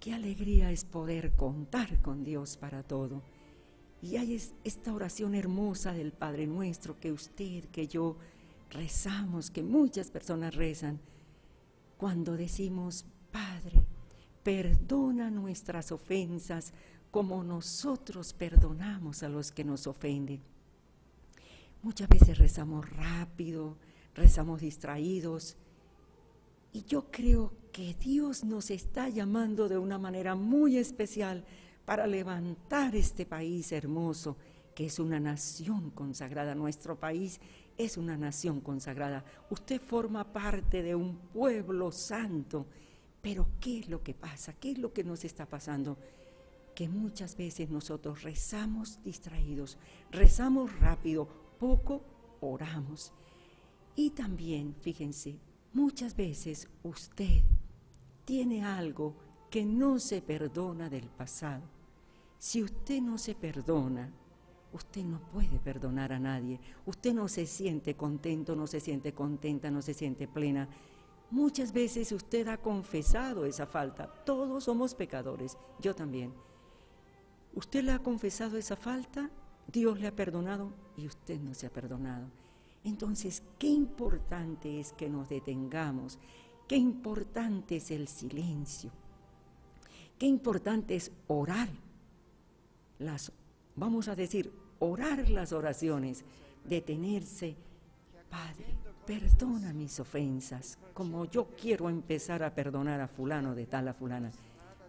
Qué alegría es poder contar con Dios para todo. Y hay esta oración hermosa del Padre Nuestro que usted, que yo rezamos, que muchas personas rezan, cuando decimos: Padre, perdona nuestras ofensas como nosotros perdonamos a los que nos ofenden. Muchas veces rezamos rápido, rezamos distraídos, y yo creo que Dios nos está llamando de una manera muy especial para levantar este país hermoso, que es una nación consagrada. Nuestro país es una nación consagrada. Usted forma parte de un pueblo santo, pero ¿qué es lo que pasa? ¿Qué es lo que nos está pasando? Que muchas veces nosotros rezamos distraídos, rezamos rápido, poco oramos. Y también, fíjense, muchas veces usted tiene algo que no se perdona del pasado. Si usted no se perdona, usted no puede perdonar a nadie. Usted no se siente contento, no se siente contenta, no se siente plena. Muchas veces usted ha confesado esa falta. Todos somos pecadores, yo también. Usted le ha confesado esa falta, Dios le ha perdonado y usted no se ha perdonado. Entonces, qué importante es que nos detengamos, qué importante es el silencio, qué importante es orar, vamos a decir, orar las oraciones, detenerse. Padre, perdona mis ofensas, como yo quiero empezar a perdonar a fulano de tal, a fulana.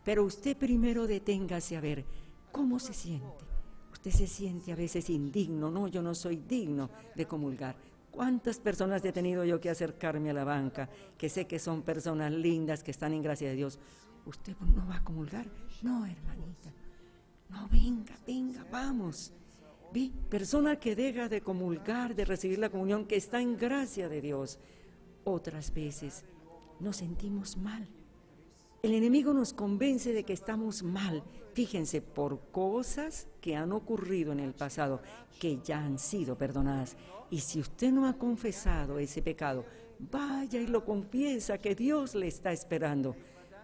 Pero usted primero deténgase a ver cómo se siente. Usted se siente a veces indigno. No, yo no soy digno de comulgar. ¿Cuántas personas he tenido yo que acercarme a la banca, que sé que son personas lindas, que están en gracia de Dios? ¿Usted no va a comulgar? No, hermanita. No, venga, venga, vamos. ¿Ve? Persona que deja de comulgar, de recibir la comunión, que está en gracia de Dios. Otras veces nos sentimos mal. El enemigo nos convence de que estamos mal, fíjense, por cosas que han ocurrido en el pasado, que ya han sido perdonadas. Y si usted no ha confesado ese pecado, vaya y lo confiesa, que Dios le está esperando,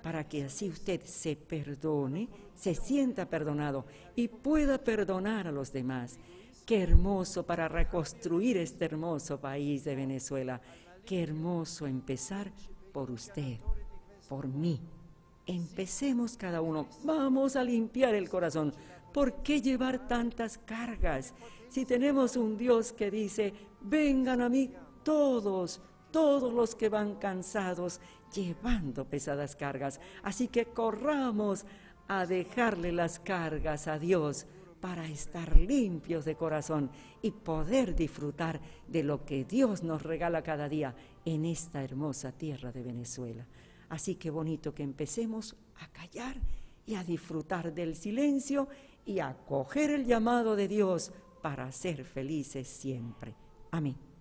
para que así usted se perdone, se sienta perdonado y pueda perdonar a los demás. Qué hermoso para reconstruir este hermoso país de Venezuela. Qué hermoso empezar por usted, por mí. Empecemos cada uno, vamos a limpiar el corazón. ¿Por qué llevar tantas cargas? Si tenemos un Dios que dice: vengan a mí todos, todos los que van cansados, llevando pesadas cargas. Así que corramos a dejarle las cargas a Dios para estar limpios de corazón y poder disfrutar de lo que Dios nos regala cada día en esta hermosa tierra de Venezuela. Así que bonito que empecemos a callar y a disfrutar del silencio y a acoger el llamado de Dios para ser felices siempre. Amén.